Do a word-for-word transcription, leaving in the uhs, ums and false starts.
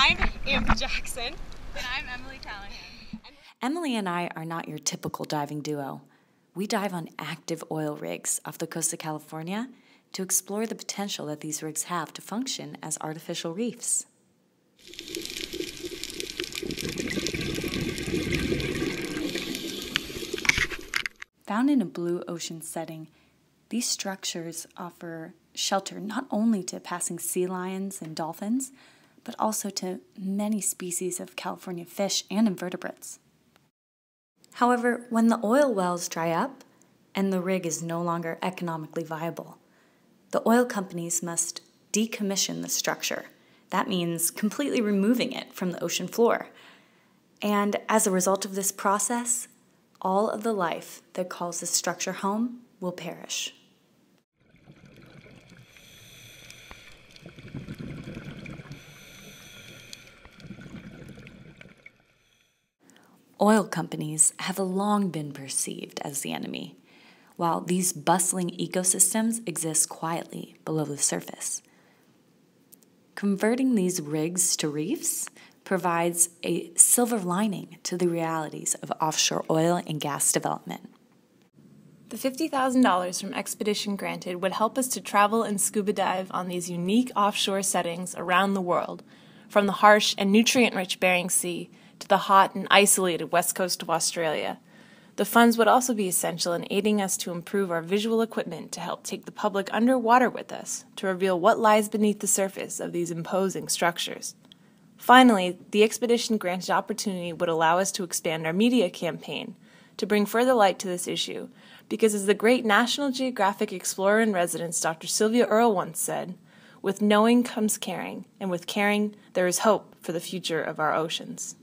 I'm Amber Jackson. And I'm Emily Callahan. Emily and I are not your typical diving duo. We dive on active oil rigs off the coast of California to explore the potential that these rigs have to function as artificial reefs. Found in a blue ocean setting, these structures offer shelter not only to passing sea lions and dolphins, but also to many species of California fish and invertebrates. However, when the oil wells dry up and the rig is no longer economically viable, the oil companies must decommission the structure. That means completely removing it from the ocean floor. And as a result of this process, all of the life that calls this structure home will perish. Oil companies have long been perceived as the enemy, while these bustling ecosystems exist quietly below the surface. Converting these rigs to reefs provides a silver lining to the realities of offshore oil and gas development. The fifty thousand dollars from Expedition Granted would help us to travel and scuba dive on these unique offshore settings around the world, from the harsh and nutrient-rich Bering Sea to the hot and isolated west coast of Australia. The funds would also be essential in aiding us to improve our visual equipment to help take the public underwater with us to reveal what lies beneath the surface of these imposing structures. Finally, the Expedition Granted opportunity would allow us to expand our media campaign to bring further light to this issue, because as the great National Geographic Explorer-in-Residence Doctor Sylvia Earle once said, "With knowing comes caring, and with caring there is hope for the future of our oceans."